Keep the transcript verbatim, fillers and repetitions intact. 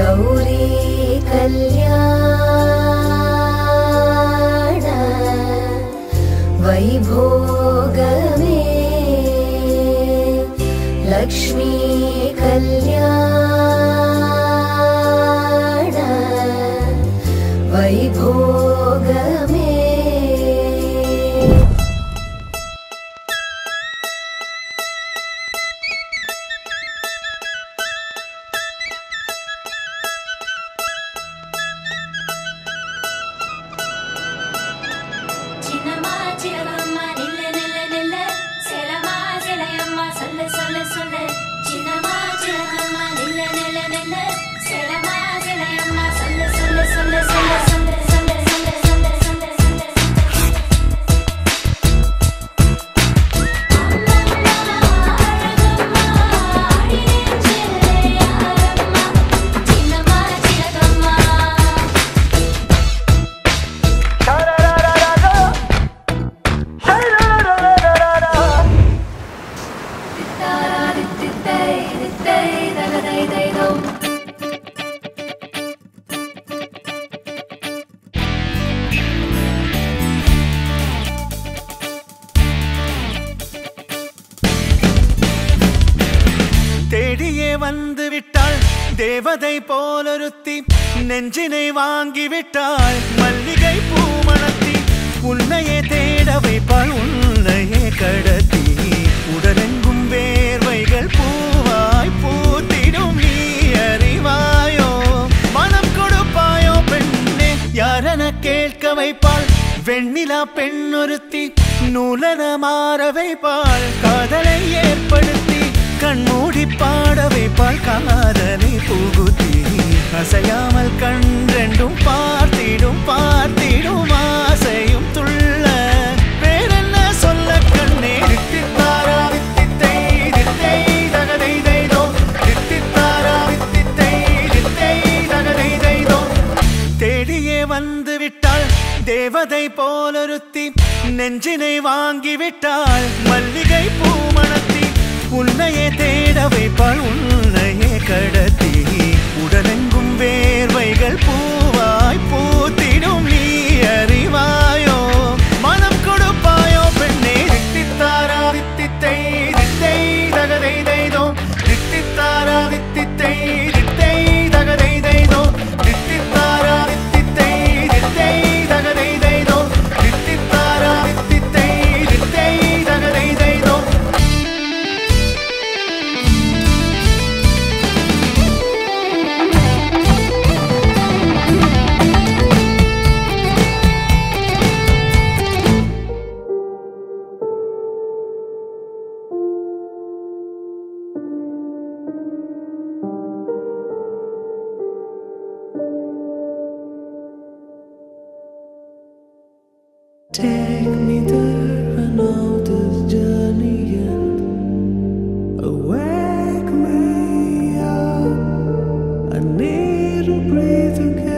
गौरी कल्याण वैभोग में लक्ष्मी कल्याण वैभोग में। देवதை போல் ஒருத்தி நெஞ்சினை வாங்கி விட்டாள் மல்லிகை பூமணத்தி உன்னையே தேட வைப்பாள் உன்னையே கடத்தி உடலெங்கும் வேர்வைகள் பூவாய் பூத்திடும் நீ அறிவாயோ மனம் கொடுப்பாயோ பெண்ணே யாரென கேட்க வைப்பாள் வெண்ணிலா பெண் ஒருத்தி நூலன மாற வைப்பாள் காதலை ஏற்படுத்தி कण्मूडि पाड़ वेपाल कादले पूगुती असयामल कंड्रेंडुं पार्तिडुं पार्तिडुं आसैयुं तुल्ल वेरेन्न सोल्ल कण्णे इत्तितारा इत्तितै इत्तै दगदै दैदो इत्तितारा इत्तितै इत्तै दगदै दैदो तेडिये वंदु विट्टाल देवदै पोल ओरुत्ति नेंजिनै वांगि विट्टाल मल्लिगै पूमणत्ति உன்னையே தேட வைப்பாள் உன்னையே கடத்தி உடலெங்கும் வேர்வைகள் பூவாய் பூத்திடும் நீ அறிவாயோ மனம் கொடுப்பாயோ பெண்ணே தித்தித்தாரா தித்தித்தை தித்தை தகதை தைதோ தித்தித்தாரா தித்தித்தை தித்தை தகதை தைதோ தித்தித்தாரா தித்தித்தை தித்தை தகதை தைதோ தித்தித்தாரா தித்தித்தை தித்தை தகதை தைதோ Breathe again.